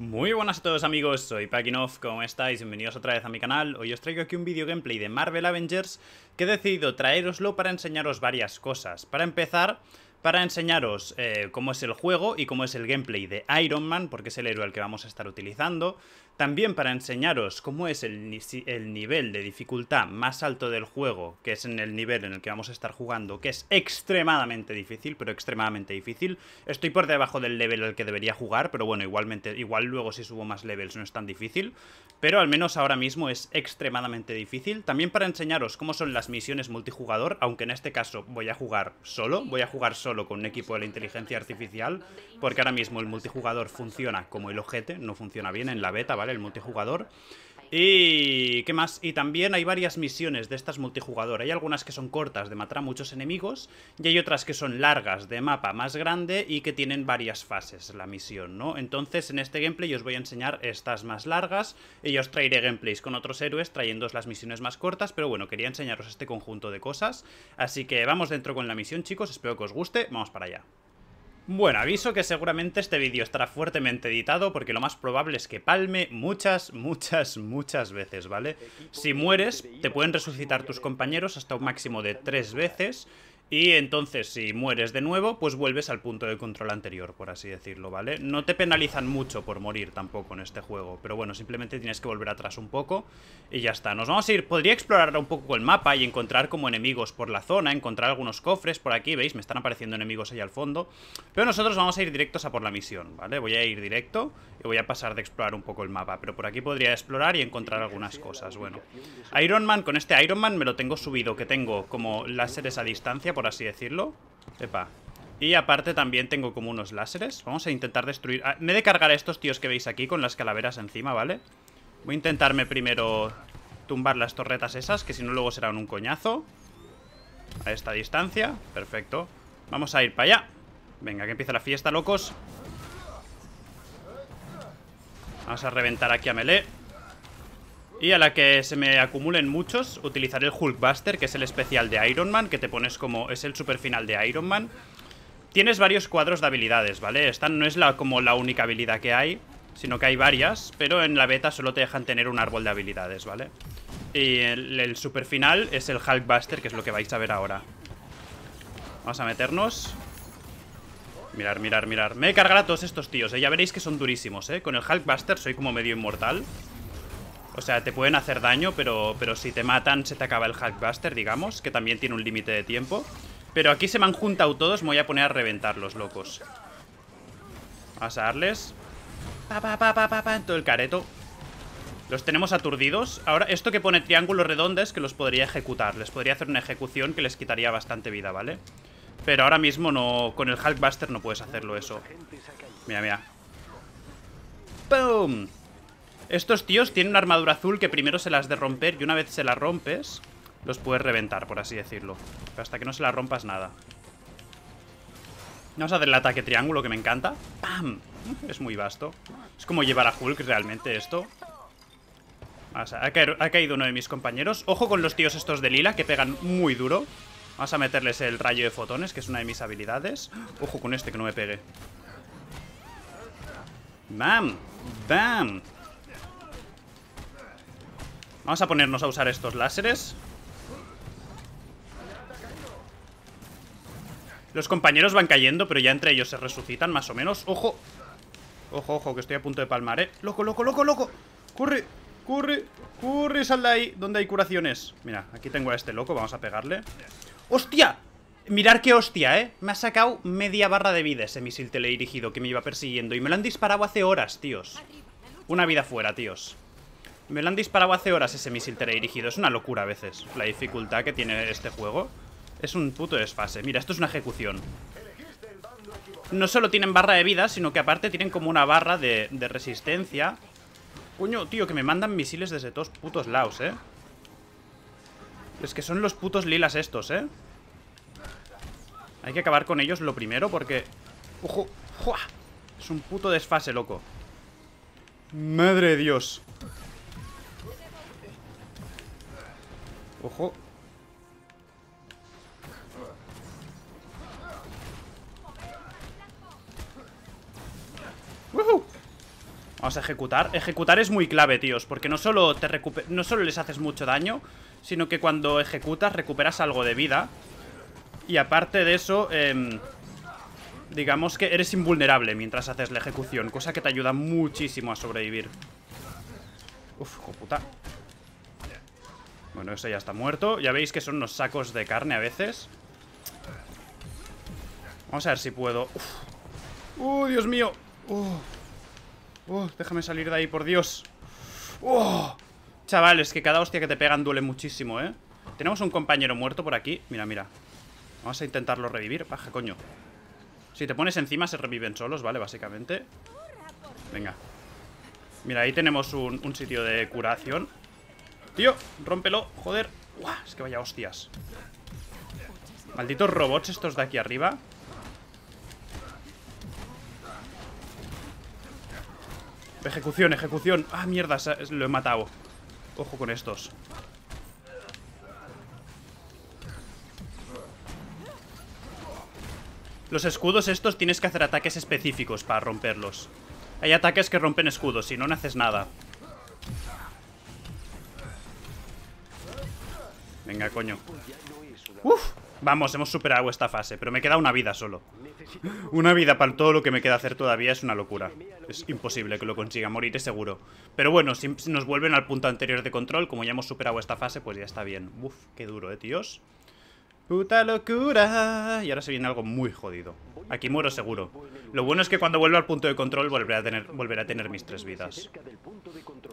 Muy buenas a todos amigos, soy Pakinov, ¿cómo estáis? Bienvenidos otra vez a mi canal. Hoy os traigo aquí un video gameplay de Marvel Avengers que he decidido traeroslo para enseñaros varias cosas. Para empezar, para enseñaros cómo es el juego y cómo es el gameplay de Iron Man, porque es el héroe el que vamos a estar utilizando. También para enseñaros cómo es el nivel de dificultad más alto del juego, que es en el nivel en el que vamos a estar jugando, que es extremadamente difícil, pero extremadamente difícil. Estoy por debajo del level al que debería jugar, pero bueno, igual luego si subo más levels no es tan difícil, pero al menos ahora mismo es extremadamente difícil. También para enseñaros cómo son las misiones multijugador, aunque en este caso voy a jugar solo con un equipo de la inteligencia artificial, porque ahora mismo el multijugador funciona como el ojete, no funciona bien en la beta, ¿vale? El multijugador. ¿Y qué más? Y también hay varias misiones de estas multijugador. Hay algunas que son cortas, de matar a muchos enemigos, y hay otras que son largas, de mapa más grande y que tienen varias fases la misión, ¿no? Entonces en este gameplay os voy a enseñar estas más largas y os traeré gameplays con otros héroes trayéndoos las misiones más cortas, pero bueno, quería enseñaros este conjunto de cosas. Así que vamos dentro con la misión, chicos, espero que os guste, vamos para allá. Bueno, aviso que seguramente este vídeo estará fuertemente editado porque lo más probable es que palme muchas veces, ¿vale? Si mueres, te pueden resucitar tus compañeros hasta un máximo de 3 veces y entonces si mueres de nuevo, pues vuelves al punto de control anterior, por así decirlo, ¿vale? No te penalizan mucho por morir tampoco en este juego, pero bueno, simplemente tienes que volver atrás un poco y ya está. Nos vamos a ir, podría explorar un poco el mapa y encontrar como enemigos por la zona, encontrar algunos cofres por aquí, ¿veis? Me están apareciendo enemigos ahí al fondo, pero nosotros vamos a ir directos a por la misión, ¿vale? Voy a ir directo y voy a pasar de explorar un poco el mapa, pero por aquí podría explorar y encontrar algunas cosas, bueno. Iron Man, con este Iron Man me lo tengo subido, que tengo como láseres a distancia, por así decirlo. Epa. Y aparte también tengo como unos láseres. Vamos a intentar destruir... Ah, me he de cargar a estos tíos que veis aquí con las calaveras encima, ¿vale? Voy a intentarme primero tumbar las torretas esas, que si no luego serán un coñazo. A esta distancia. Perfecto. Vamos a ir para allá. Venga, que empieza la fiesta, locos. Vamos a reventar aquí a melee. Y a la que se me acumulen muchos, utilizaré el Hulkbuster, que es el especial de Iron Man, que te pones como... es el super final de Iron Man. Tienes varios cuadros de habilidades, ¿vale? Esta no es como la única habilidad que hay, sino que hay varias, pero en la beta solo te dejan tener un árbol de habilidades, ¿vale? Y el super final es el Hulkbuster, que es lo que vais a ver ahora. Vamos a meternos. Mirar, mirar, mirar. Me he cargado a todos estos tíos, ¿eh? Ya veréis que son durísimos, ¿eh? Con el Hulkbuster soy como medio inmortal. O sea, te pueden hacer daño, pero si te matan se te acaba el Hulkbuster, digamos, que también tiene un límite de tiempo. Pero aquí se me han juntado todos, me voy a poner a reventarlos, locos. Vamos a darles. Pa, pa, pa, pa, pa, pa, todo el careto. Los tenemos aturdidos. Ahora, esto que pone triángulos redondos, que los podría ejecutar. Les podría hacer una ejecución que les quitaría bastante vida, ¿vale? Pero ahora mismo no, con el Hulkbuster no puedes hacerlo eso. Mira, mira. ¡Pum! Estos tíos tienen una armadura azul que primero se las has de romper y una vez se la rompes, los puedes reventar, por así decirlo. Pero hasta que no se la rompas, nada. Vamos a hacer el ataque triángulo que me encanta. ¡Pam! Es muy vasto. Es como llevar a Hulk realmente esto. Vamos a... ha caído uno de mis compañeros. Ojo con los tíos estos de lila que pegan muy duro. Vamos a meterles el rayo de fotones, que es una de mis habilidades. Ojo con este que no me pegue. ¡Bam! ¡Bam! Vamos a ponernos a usar estos láseres. Los compañeros van cayendo, pero ya entre ellos se resucitan más o menos. ¡Ojo! Ojo, ojo, que estoy a punto de palmar, ¿eh? ¡Loco, loco, loco, loco! ¡Corre, corre, corre! ¡Sal de ahí! ¿Dónde hay curaciones? Mira, aquí tengo a este loco, vamos a pegarle. ¡Hostia! Mirad qué hostia, ¿eh? Me ha sacado media barra de vida ese misil teledirigido que me iba persiguiendo. Y me lo han disparado hace horas, tíos. Una vida fuera, tíos. Me lo han disparado hace horas ese misil teledirigido. Es una locura a veces la dificultad que tiene este juego. Es un puto desfase. Mira, esto es una ejecución. No solo tienen barra de vida, sino que aparte tienen como una barra de resistencia. Coño, tío, que me mandan misiles desde todos putos lados, ¿eh? Es que son los putos lilas estos, ¿eh? Hay que acabar con ellos lo primero porque... ¡Ojo! ¡Jua! Es un puto desfase, loco. ¡Madre de Dios! Ojo. ¡Woohoo! Vamos a ejecutar. Ejecutar es muy clave, tíos, porque no solo les haces mucho daño, sino que cuando ejecutas recuperas algo de vida. Y aparte de eso, digamos que eres invulnerable mientras haces la ejecución, cosa que te ayuda muchísimo a sobrevivir. Uf, hijo puta. Bueno, ese ya está muerto. Ya veis que son unos sacos de carne a veces. Vamos a ver si puedo. Uf. Dios mío. Déjame salir de ahí, por Dios. Chavales, que cada hostia que te pegan duele muchísimo, ¿eh? Tenemos un compañero muerto por aquí. Mira, mira. Vamos a intentarlo revivir. Baja, coño. Si te pones encima se reviven solos, ¿vale? Básicamente. Venga. Mira, ahí tenemos un sitio de curación. Tío, rómpelo, joder. Es que vaya hostias. Malditos robots estos de aquí arriba. Ejecución, ejecución. Ah, mierda, lo he matado. Ojo con estos. Los escudos estos tienes que hacer ataques específicos para romperlos. Hay ataques que rompen escudos, si no, no haces nada. Venga, coño. Vamos, hemos superado esta fase, pero me queda una vida solo. Una vida para todo lo que me queda hacer todavía es una locura. Es imposible que lo consiga, moriré seguro. Pero bueno, si nos vuelven al punto anterior de control, como ya hemos superado esta fase, pues ya está bien. Qué duro, tíos. Puta locura. Y ahora se viene algo muy jodido. Aquí muero seguro. Lo bueno es que cuando vuelva al punto de control volveré a tener mis 3 vidas.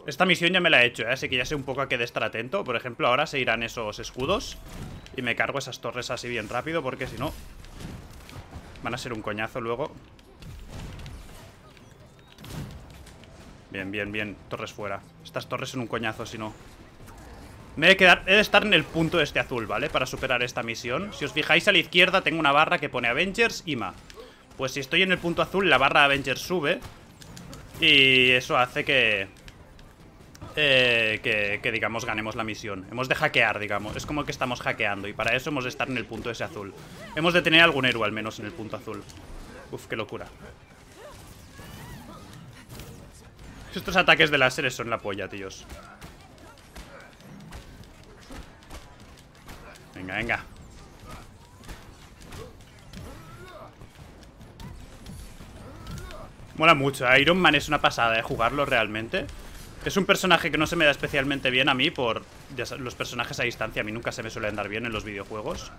Esta misión ya me la he hecho, ¿eh? Así que ya sé un poco a qué de estar atento. Por ejemplo, ahora se irán esos escudos y me cargo esas torres así bien rápido, porque si no van a ser un coñazo luego. Bien, bien, bien. Torres fuera. Estas torres son un coñazo si no. Me he de estar en el punto este azul, ¿vale? Para superar esta misión. Si os fijáis a la izquierda tengo una barra que pone Avengers IMA. Pues si estoy en el punto azul, la barra Avengers sube. Y eso hace que digamos, ganemos la misión. Hemos de hackear, digamos. Es como que estamos hackeando. Y para eso hemos de estar en el punto ese azul. Hemos de tener algún héroe al menos en el punto azul. Uf, qué locura. Estos ataques de láseres son la polla, tíos. Venga, venga. Mola mucho, ¿eh? Iron Man es una pasada de jugarlo realmente. Es un personaje que no se me da especialmente bien a mí por... Los personajes a distancia a mí nunca se me suelen dar bien en los videojuegos.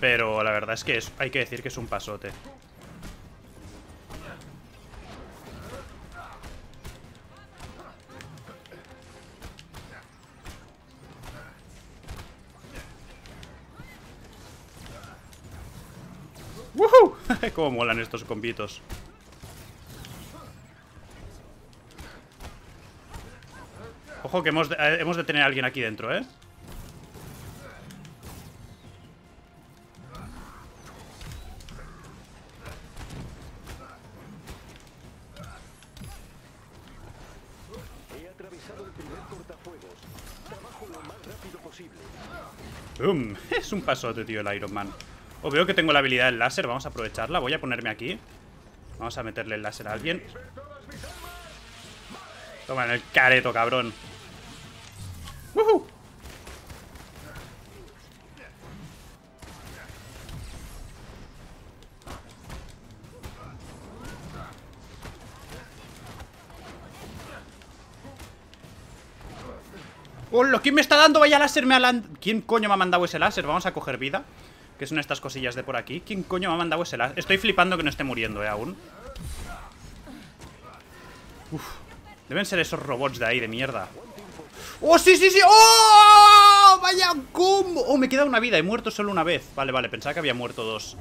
Pero la verdad es que hay que decir que es un pasote. ¡Woohoo! Cómo molan estos combitos. Ojo que hemos de tener a alguien aquí dentro, ¿eh? He atravesado el primer cortafuegos. Trabajo lo más rápido posible. ¡Bum! Es un pasote, tío, el Iron Man. Veo que tengo la habilidad del láser, vamos a aprovecharla. Voy a ponerme aquí. Vamos a meterle el láser a alguien. Toma en el careto, cabrón. ¡Woohoo! ¡Hola! ¿Quién me está dando? Vaya láser me ha lanzado. ¿Quién coño me ha mandado ese láser? Vamos a coger vida, que son estas cosillas de por aquí. ¿Quién coño me ha mandado ese láser? Estoy flipando que no esté muriendo, aún. Deben ser esos robots de ahí, de mierda. ¡Oh, sí, sí, sí! ¡Oh! ¡Vaya combo! ¡Oh, me queda una vida! He muerto solo una vez. Vale, vale, pensaba que había muerto 2.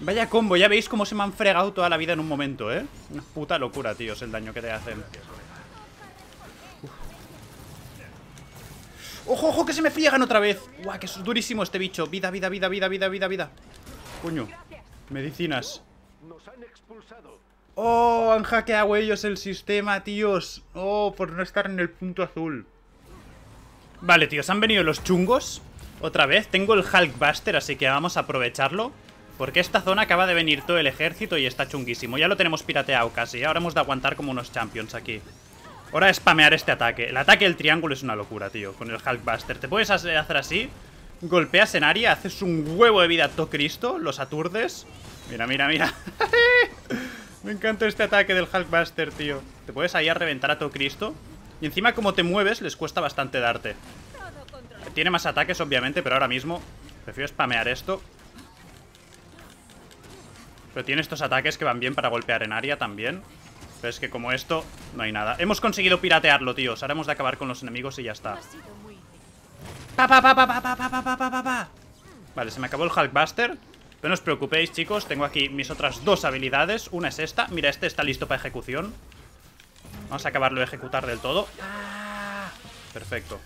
Vaya combo, ya veis cómo se me han fregado toda la vida en un momento, ¿eh? Una puta locura, tíos, el daño que te hacen. ¡Ojo, ojo, que se me friegan otra vez! ¡Guau, que es durísimo este bicho! Vida, vida, vida, vida, vida, vida, vida. Coño, medicinas. ¡Oh, han hackeado ellos el sistema, tíos! ¡Oh, por no estar en el punto azul! Vale, tíos, han venido los chungos. Otra vez, tengo el Hulkbuster, así que vamos a aprovecharlo. Porque esta zona acaba de venir todo el ejército y está chunguísimo. Ya lo tenemos pirateado casi. Ahora hemos de aguantar como unos champions aquí. Hora de spamear este ataque. El ataque del triángulo es una locura, tío. Con el Hulkbuster. Te puedes hacer así. Golpeas en área. Haces un huevo de vida a todo Cristo. Los aturdes. Mira, mira, mira. Me encanta este ataque del Hulkbuster, tío. Te puedes ahí a reventar a todo Cristo. Y encima como te mueves les cuesta bastante darte. Tiene más ataques, obviamente, pero ahora mismo prefiero spamear esto. Pero tiene estos ataques que van bien para golpear en área también. Pero es que como esto, no hay nada. Hemos conseguido piratearlo, tíos. Ahora hemos de acabar con los enemigos y ya está. Pa, pa, pa, pa, pa, pa, pa, pa, pa, pa. Vale, se me acabó el Hulkbuster. Pero no os preocupéis, chicos. Tengo aquí mis otras dos habilidades. Una es esta. Mira, este está listo para ejecución. Vamos a acabarlo de ejecutar del todo. Perfecto.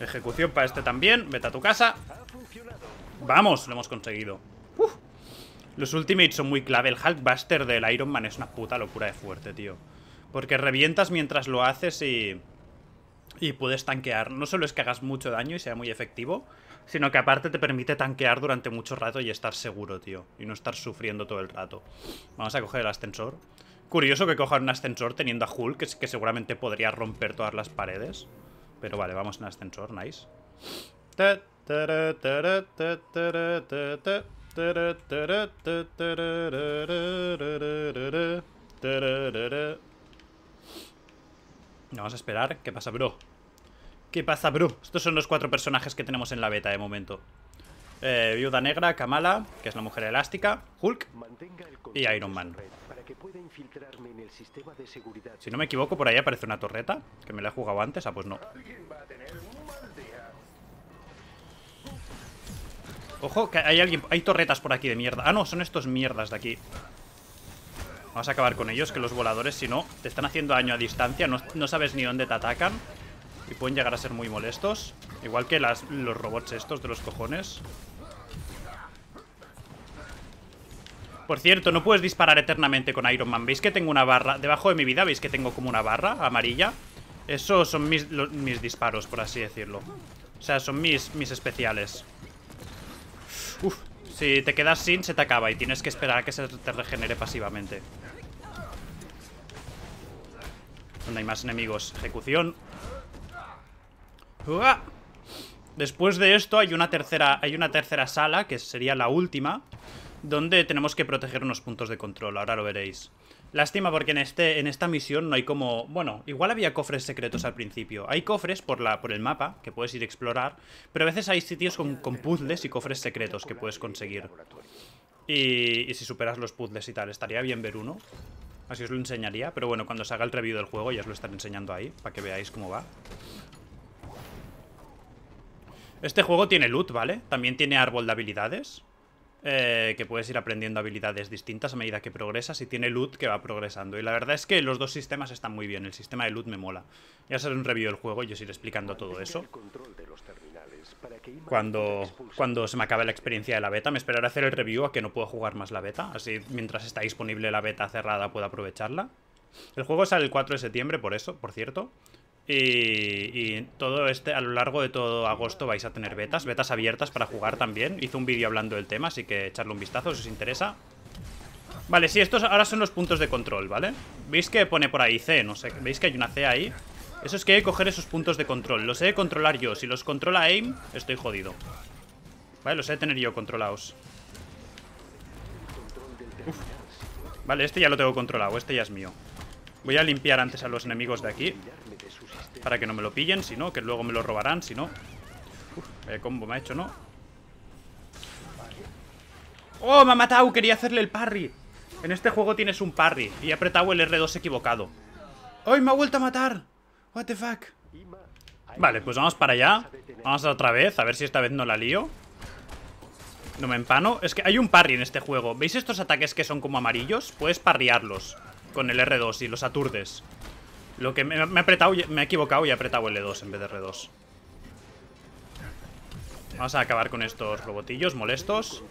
Ejecución para este también. Vete a tu casa. Vamos, lo hemos conseguido. Uf. Los ultimates son muy clave. El Hulkbuster del Iron Man es una puta locura de fuerte, tío. Porque revientas mientras lo haces y puedes tanquear. No solo es que hagas mucho daño y sea muy efectivo, sino que aparte te permite tanquear durante mucho rato y estar seguro, tío. Y no estar sufriendo todo el rato. Vamos a coger el ascensor. Curioso que cojan un ascensor teniendo a Hulk, que seguramente podría romper todas las paredes. Pero vale, vamos en ascensor, nice. Vamos a esperar. ¿Qué pasa, bro? ¿Qué pasa, bro? Estos son los cuatro personajes que tenemos en la beta de momento. Viuda Negra, Kamala, que es la mujer elástica, Hulk y Iron Man. Si no me equivoco, por ahí aparece una torreta, que me la he jugado antes. Ah, pues no. Ojo, que hay alguien. Hay torretas por aquí de mierda. Ah, no, son estos mierdas de aquí. Vamos a acabar con ellos, que los voladores, si no, te están haciendo daño a distancia. No sabes ni dónde te atacan. Y pueden llegar a ser muy molestos. Igual que los robots estos de los cojones. Por cierto, no puedes disparar eternamente con Iron Man. ¿Veis que tengo una barra? Debajo de mi vida, ¿veis que tengo como una barra amarilla? Esos son mis disparos, por así decirlo. O sea, son mis especiales. Uf, si te quedas sin, se te acaba. Y tienes que esperar a que se te regenere pasivamente. Donde hay más enemigos. Ejecución. ¡Uah! Después de esto hay una tercera sala, que sería la última, donde tenemos que proteger unos puntos de control. Ahora lo veréis. Lástima porque en esta misión no hay como... Bueno, igual había cofres secretos al principio. Hay cofres por el mapa que puedes ir a explorar, pero a veces hay sitios con puzzles y cofres secretos que puedes conseguir. Y si superas los puzzles y tal, estaría bien ver uno. Así os lo enseñaría, pero bueno, cuando se haga el review del juego ya os lo estaré enseñando ahí, para que veáis cómo va. Este juego tiene loot, ¿vale? También tiene árbol de habilidades, que puedes ir aprendiendo habilidades distintas a medida que progresas, y tiene loot que va progresando. Y la verdad es que los dos sistemas están muy bien. El sistema de loot me mola. Ya será un review del juego y os iré explicando todo eso cuando se me acabe la experiencia de la beta. Me esperaré a hacer el review a que no puedo jugar más la beta. Así, mientras está disponible la beta cerrada, puedo aprovecharla. El juego sale el 4 de septiembre, por eso, por cierto. Y todo a lo largo de todo agosto vais a tener betas abiertas para jugar también. Hice un vídeo hablando del tema, así que echarle un vistazo si os interesa. Vale, sí, estos ahora son los puntos de control, ¿vale? ¿Veis que pone por ahí C? No sé, ¿veis que hay una C ahí? Eso es que hay que coger esos puntos de control. Los he de controlar yo. Si los controla AIM, estoy jodido. Vale, los he de tener yo controlados. Uf. Vale, este ya lo tengo controlado, este ya es mío. Voy a limpiar antes a los enemigos de aquí, para que no me lo pillen, si no, que luego me lo robarán, si no. Uf, combo me ha hecho, ¿no? ¡Oh, me ha matado! Quería hacerle el parry. En este juego tienes un parry y he apretado el R2 equivocado. ¡Ay, me ha vuelto a matar! What the fuck. Vale, pues vamos para allá. Vamos otra vez, a ver si esta vez no la lío. No me empano. Es que hay un parry en este juego. ¿Veis estos ataques que son como amarillos? Puedes parriarlos con el R2 y los aturdes. Lo que me he equivocado y he apretado L2 en vez de R2. Vamos a acabar con estos robotillos molestos.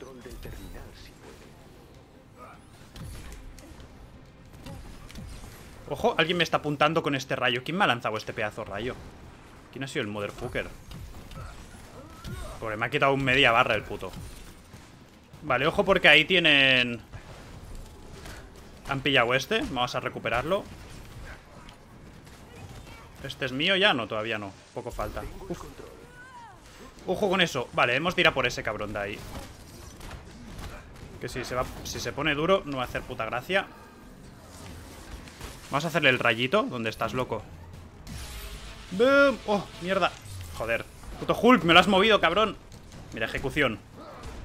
Ojo, alguien me está apuntando con este rayo. ¿Quién me ha lanzado este pedazo rayo? ¿Quién ha sido el motherfucker? Pobre, me ha quitado un media barra el puto. Vale, ojo porque ahí tienen... Han pillado este. Vamos a recuperarlo. ¿Este es mío ya? No, todavía no. Poco falta. Uf. Ojo con eso. Vale, hemos de ir a por ese cabrón de ahí. Que si se pone duro, no va a hacer puta gracia. Vamos a hacerle el rayito. ¿Dónde estás, loco? ¡Bum! ¡Oh, mierda! Joder. Puto Hulk, me lo has movido, cabrón. Mira, ejecución.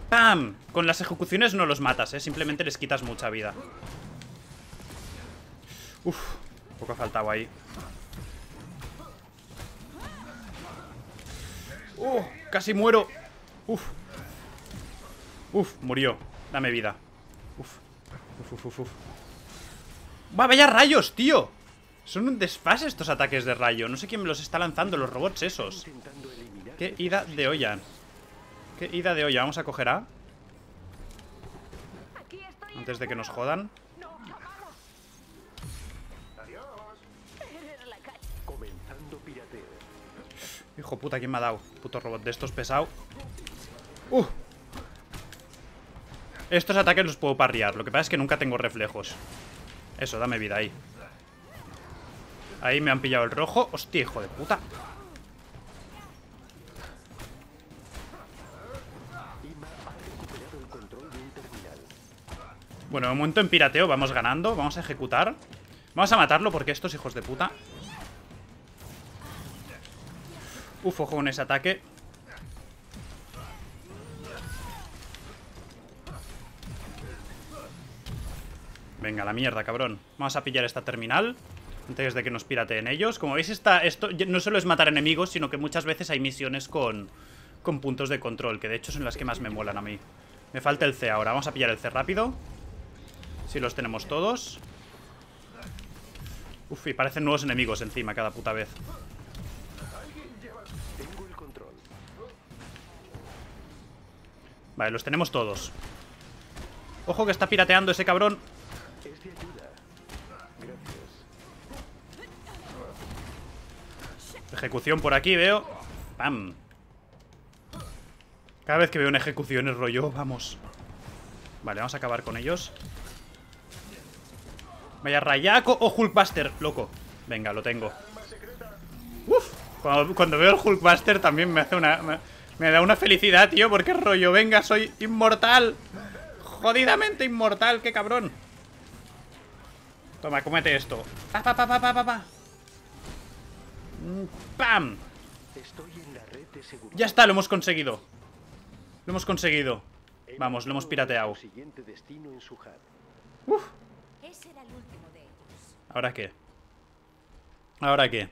¡Pam! Con las ejecuciones no los matas, ¿eh? Simplemente les quitas mucha vida. Uf, poco ha faltado ahí. ¡Oh! Casi muero. Uf. Uf, murió. Dame vida. Uf. Uf, uf, uf, uf. ¡Va, vaya rayos, tío! Son un desfase estos ataques de rayo. No sé quién me los está lanzando, los robots esos. ¡Qué ida de olla! ¡Qué ida de olla! Vamos a coger A. Antes de que nos jodan. Hijo puta, ¿quién me ha dado? Puto robot de estos pesado. ¡Uh! Estos ataques los puedo parrear. Lo que pasa es que nunca tengo reflejos. Eso, dame vida ahí. Ahí me han pillado el rojo. Hostia, hijo de puta. Bueno, de momento en pirateo vamos ganando. Vamos a ejecutar. Vamos a matarlo porque estos hijos de puta... Uf, ojo con ese ataque. Venga, la mierda, cabrón. Vamos a pillar esta terminal antes de que nos pirateen ellos. Como veis, esto no solo es matar enemigos, sino que muchas veces hay misiones con puntos de control, que de hecho son las que más me molan a mí. Me falta el C ahora. Vamos a pillar el C rápido. Si los tenemos todos. Uf, y parecen nuevos enemigos encima cada puta vez. Vale, los tenemos todos. Ojo que está pirateando ese cabrón. Ejecución por aquí, veo. ¡Pam! Cada vez que veo una ejecución es rollo, vamos. Vale, vamos a acabar con ellos. Vaya rayaco o Hulkbuster, loco. Venga, lo tengo. Uf, cuando veo el Hulkbuster también me hace una... Me da una felicidad, tío, porque rollo, venga, soy inmortal. Jodidamente inmortal, qué cabrón. Toma, cómete esto. Pa, pa, pa, pa, pa, pa. ¡Pam! Ya está, lo hemos conseguido. Lo hemos conseguido. Vamos, lo hemos pirateado. Uf. ¿Ahora qué? ¿Ahora qué?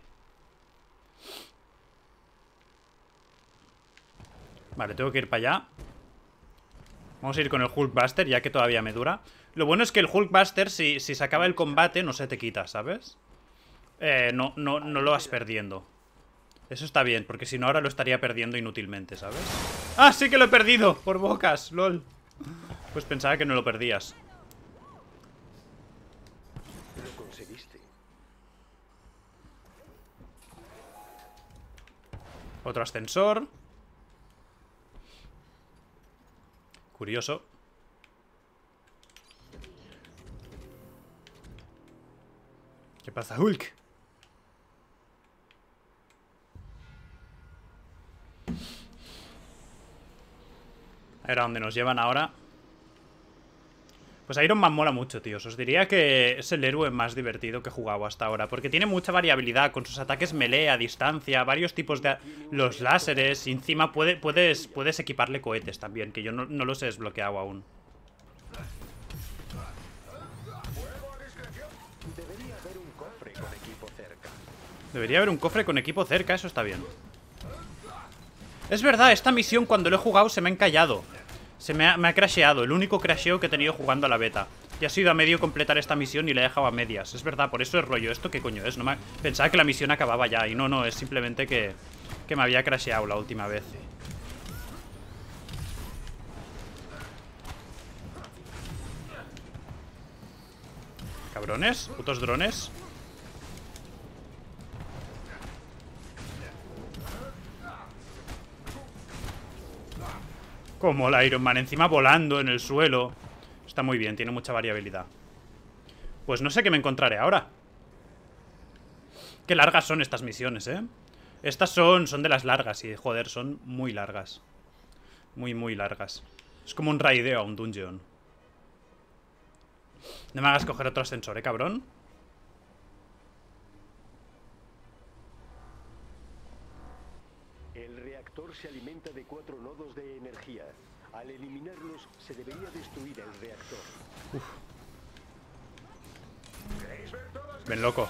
Vale, tengo que ir para allá. Vamos a ir con el Hulkbuster, ya que todavía me dura. Lo bueno es que el Hulkbuster, si se acaba el combate, no se te quita, ¿sabes? No lo vas perdiendo. Eso está bien, porque si no ahora lo estaría perdiendo inútilmente, ¿sabes? ¡Ah, sí que lo he perdido! Por bocas, lol. Pues pensaba que no lo perdías. Lo conseguiste. Otro ascensor. Curioso. ¿Qué pasa, Hulk? A ver a dónde nos llevan ahora. Pues Iron Man mola mucho, tíos. Os diría que es el héroe más divertido que he jugado hasta ahora, porque tiene mucha variabilidad con sus ataques melee, a distancia, varios tipos de... Los láseres, y encima puedes equiparle cohetes también, que yo no los he desbloqueado aún. Debería haber un cofre con equipo cerca, eso está bien. Es verdad, esta misión cuando lo he jugado se me ha encallado. Me ha crasheado, el único crasheo que he tenido jugando a la beta. Y ha sido a medio completar esta misión y la he dejado a medias. Es verdad, por eso es rollo. ¿Esto qué coño es? No me... Pensaba que la misión acababa ya. Y no, es simplemente que me había crasheado la última vez. Cabrones, putos drones. Como el Iron Man, encima volando en el suelo. Está muy bien, tiene mucha variabilidad. Pues no sé qué me encontraré ahora. Qué largas son estas misiones, ¿eh? Estas son de las largas y, joder, son muy largas. Muy, muy largas. Es como un raideo a un dungeon. No me hagas coger otro ascensor, ¿eh, cabrón? El reactor se alimenta de 4 nodos de energía. Al eliminarlos, se debería destruir el reactor. Uf. Ven, loco.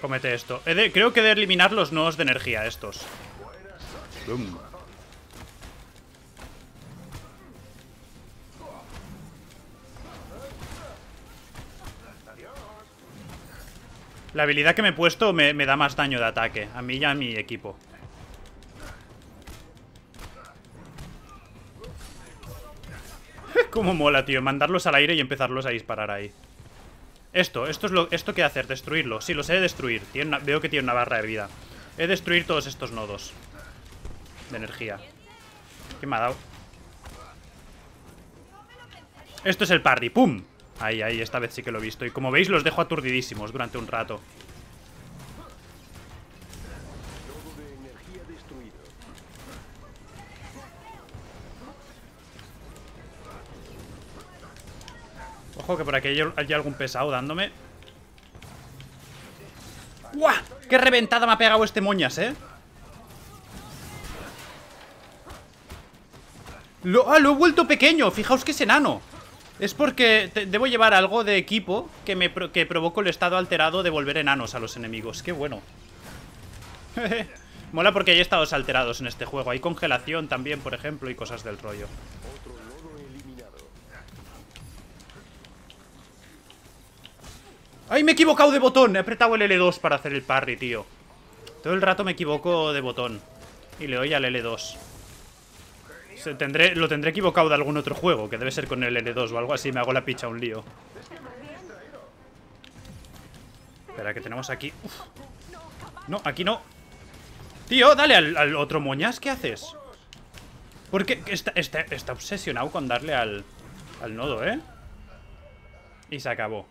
Cómete esto. Creo que he de eliminar los nodos de energía estos. Boom. La habilidad que me he puesto me da más daño de ataque. A mí y a mi equipo. Cómo mola, tío. Mandarlos al aire y empezarlos a disparar ahí. Esto que hacer, destruirlo. Sí, los he de destruir. Veo que tiene una barra de vida. He de destruir todos estos nodos de energía. ¿Qué me ha dado? Esto es el parry. ¡Pum! Ahí, ahí, esta vez sí que lo he visto. Y como veis, los dejo aturdidísimos durante un rato. Ojo, que por aquí hay algún pesado dándome. ¡Guau! ¡Qué reventada me ha pegado este moñas, eh! Lo he vuelto pequeño. Fijaos que es enano. Es porque debo llevar algo de equipo que provoca el estado alterado de volver enanos a los enemigos. ¡Qué bueno! Mola porque hay estados alterados en este juego. Hay congelación también, por ejemplo, y cosas del rollo. ¡Ay, me he equivocado de botón! He apretado el L2 para hacer el parry, tío. Todo el rato me equivoco de botón. Y le doy al L2. Lo tendré equivocado de algún otro juego, que debe ser con el L2 o algo así. Me hago la picha un lío. Espera, que tenemos aquí. Uf. No, aquí no. Tío, dale al otro moñas. ¿Qué haces? Porque está obsesionado con darle al nodo, ¿eh? Y se acabó.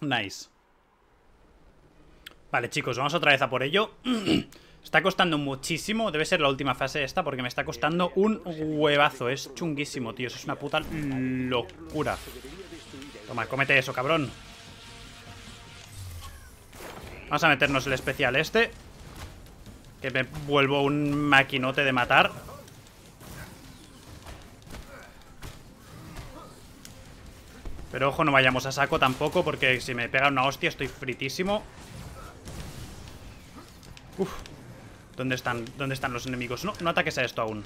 Nice. Vale, chicos, vamos otra vez a por ello. Está costando muchísimo. Debe ser la última fase esta porque me está costando un huevazo. Es chunguísimo, tío. Eso es una puta locura. Toma, cómete eso, cabrón. Vamos a meternos el especial este, que me vuelvo un maquinote de matar. Pero ojo, no vayamos a saco tampoco, porque si me pega una hostia estoy fritísimo. Uf. ¿Dónde están los enemigos? No ataques a esto aún.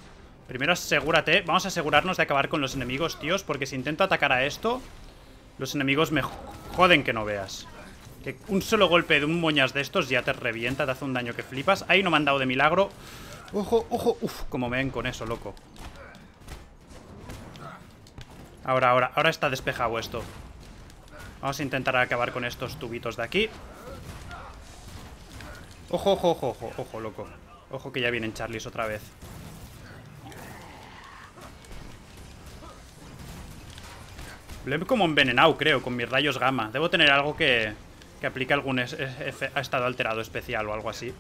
Primero asegúrate. Vamos a asegurarnos de acabar con los enemigos, tíos. Porque si intento atacar a esto, los enemigos me joden que no veas. Que un solo golpe de un moñas de estos ya te revienta, te hace un daño que flipas. Ahí no me han dado de milagro. Ojo, ojo. Uf, como me ven con eso, loco. Ahora está despejado esto. Vamos a intentar acabar con estos tubitos de aquí. Ojo, ojo, ojo, ojo, ojo, loco. Ojo que ya vienen Charlies otra vez. Lo he como envenenado, creo, con mis rayos gamma. Debo tener algo que aplique algún estado alterado especial o algo así.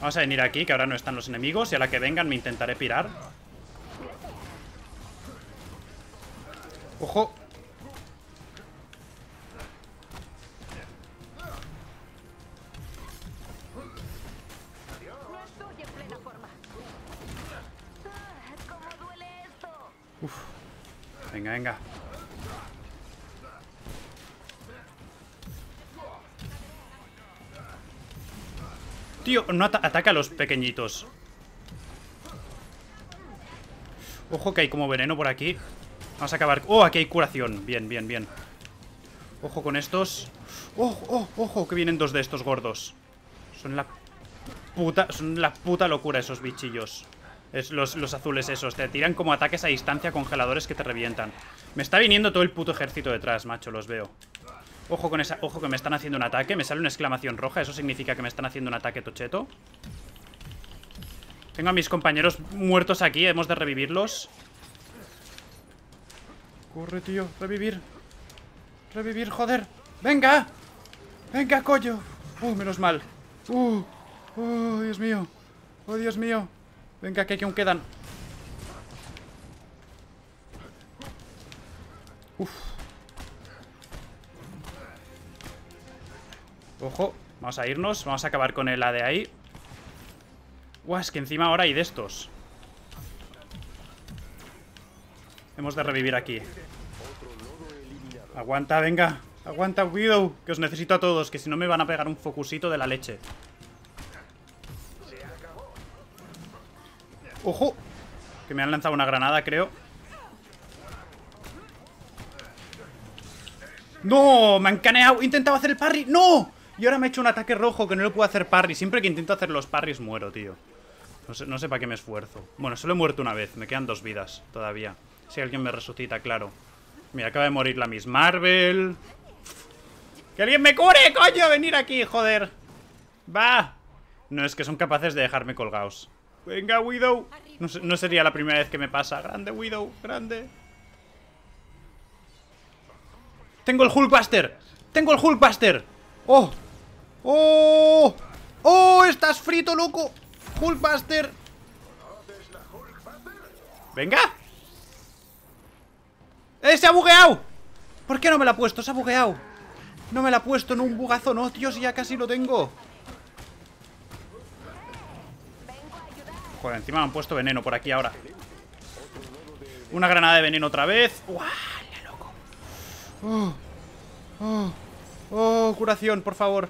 Vamos a venir aquí, que ahora no están los enemigos. Y a la que vengan me intentaré pirar. Ojo. Uf. Venga, venga. Tío, no ataca a los pequeñitos. Ojo que hay como veneno por aquí. Vamos a acabar... ¡Oh! Aquí hay curación. Bien, bien, bien. Ojo con estos. ¡Ojo, ojo, ojo! Que vienen dos de estos gordos. Son la puta locura esos bichillos. Los azules esos. Te tiran como ataques a distancia, congeladores que te revientan. Me está viniendo todo el puto ejército detrás, macho. Los veo. Ojo con esa... Ojo que me están haciendo un ataque. Me sale una exclamación roja. Eso significa que me están haciendo un ataque tocheto. Tengo a mis compañeros muertos aquí. Hemos de revivirlos. Corre, tío. Revivir. Revivir, joder. ¡Venga! ¡Venga, coño! Menos mal. ¡Oh, Dios mío! ¡Oh, Dios mío! Venga, que aquí aún quedan. Ojo. Vamos a irnos. Vamos a acabar con el AD ahí. Uah, es que encima ahora hay de estos. Hemos de revivir aquí. Aguanta, venga. Aguanta, Widow. Que os necesito a todos. Que si no me van a pegar un focusito de la leche. ¡Ojo! Que me han lanzado una granada, creo. ¡No! ¡Me han caneado! ¡He intentado hacer el parry! ¡No! Y ahora me he hecho un ataque rojo que no lo puedo hacer parry. Siempre que intento hacer los parries muero, tío. No sé para qué me esfuerzo. Bueno, solo he muerto una vez. Me quedan 2 vidas todavía. Si alguien me resucita, claro. Mira, acaba de morir la Miss Marvel. ¡Que alguien me cure, coño! ¡Venir aquí, joder! ¡Va! No, es que son capaces de dejarme colgados. ¡Venga, Widow! No sería la primera vez que me pasa. ¡Grande, Widow! ¡Grande! ¡Tengo el Hulkbuster! ¡Tengo el Hulkbuster! ¡Oh! ¡Oh! ¡Oh! ¡Estás frito, loco! ¡Hulkbuster! ¡Venga! ¡Se ha bugueado! ¿Por qué no me la ha puesto? ¡Se ha bugueado! No me la ha puesto, no, un bugazo, no, tío, si ya casi lo tengo. Joder, encima me han puesto veneno por aquí ahora. Una granada de veneno otra vez. ¡Uah, la loco! ¡Oh! ¡Oh! ¡Oh! Curación, por favor.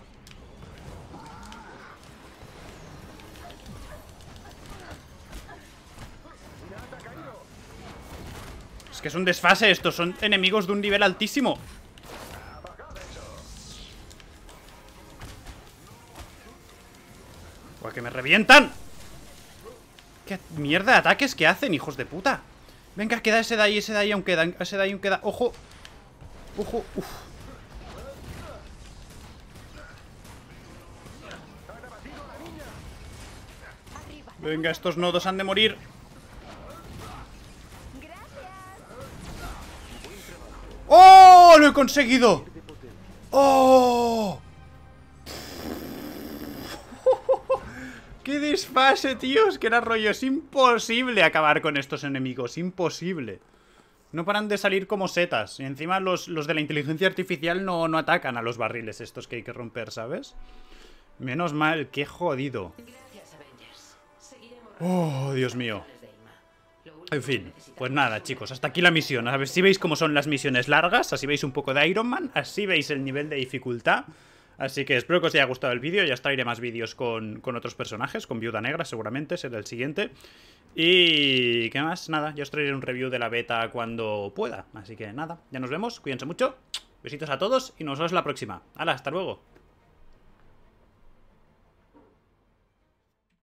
Es que es un desfase esto. Son enemigos de un nivel altísimo. ¡Uah, que me revientan! ¡Qué mierda de ataques que hacen, hijos de puta! Venga, queda ese de ahí, ese de ahí aún queda. Ese de ahí aún queda. ¡Ojo! ¡Ojo! ¡Uf! Venga, estos nodos han de morir. ¡Oh! ¡Lo he conseguido! ¡Oh! ¡Qué desfase, tíos! Que era rollo. Es imposible acabar con estos enemigos. Imposible. No paran de salir como setas. Y encima los de la inteligencia artificial no atacan a los barriles estos que hay que romper, ¿sabes? Menos mal, qué jodido. ¡Oh, Dios mío! En fin, pues nada, chicos, hasta aquí la misión. A ver si veis cómo son las misiones largas. Así veis un poco de Iron Man, así veis el nivel de dificultad. Así que espero que os haya gustado el vídeo. Ya os traeré más vídeos con otros personajes. Con Viuda Negra seguramente, será el siguiente. Y... ¿qué más? Nada, ya os traeré un review de la beta cuando pueda. Así que nada, ya nos vemos, cuídense mucho. Besitos a todos y nos vemos la próxima. ¡Hala, hasta luego!